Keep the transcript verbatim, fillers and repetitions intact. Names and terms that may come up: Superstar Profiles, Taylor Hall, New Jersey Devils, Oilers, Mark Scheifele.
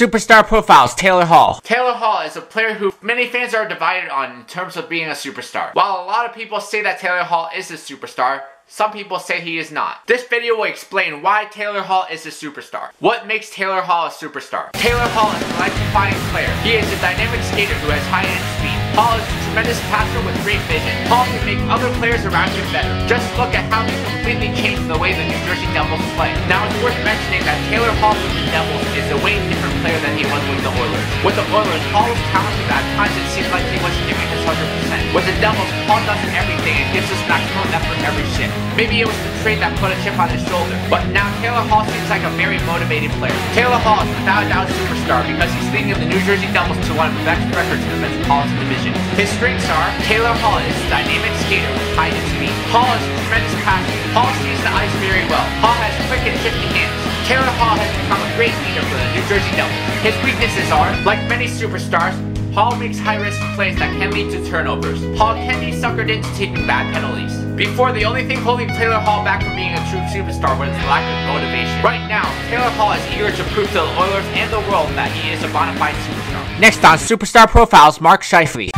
Superstar profiles, Taylor Hall. Taylor Hall is a player who many fans are divided on in terms of being a superstar. While a lot of people say that Taylor Hall is a superstar, some people say he is not. This video will explain why Taylor Hall is a superstar. What makes Taylor Hall a superstar? Taylor Hall is an electrifying player. He is a dynamic skater who has high end speed. Hall is a tremendous passer with great vision. Hall can make other players around him better. Just look at how he completely changed the way the New Jersey Devils play. Now it's worth mentioning that Taylor Hall with the Devils is a way different player than he was with the Oilers. With the Oilers, Hall was talented, but at times it seemed like he wasn't giving his one hundred percent. With the Devils, Hall does everything and gives us maximum effort every shift. Maybe it was the trade that put a chip on his shoulder, but now Taylor Hall seems like a very motivated player. Taylor Hall is without a doubt a superstar because he's leading the New Jersey Devils to one of the best records in the Metropolitan Division. His strengths are Taylor Hall is a dynamic skater with high end speed. Hall is a tremendous passer. Hall sees the ice very well. Hall has quick and shifty hands. Taylor Hall has become a great leader for the New Jersey Devils. His weaknesses are, like many superstars, Hall makes high-risk plays that can lead to turnovers. Hall can be suckered into taking bad penalties. Before, the only thing holding Taylor Hall back from being a true superstar was his lack of motivation. Right now, Taylor Hall is eager to prove to the Oilers and the world that he is a bona fide superstar. Next on Superstar Profiles, Mark Scheifele.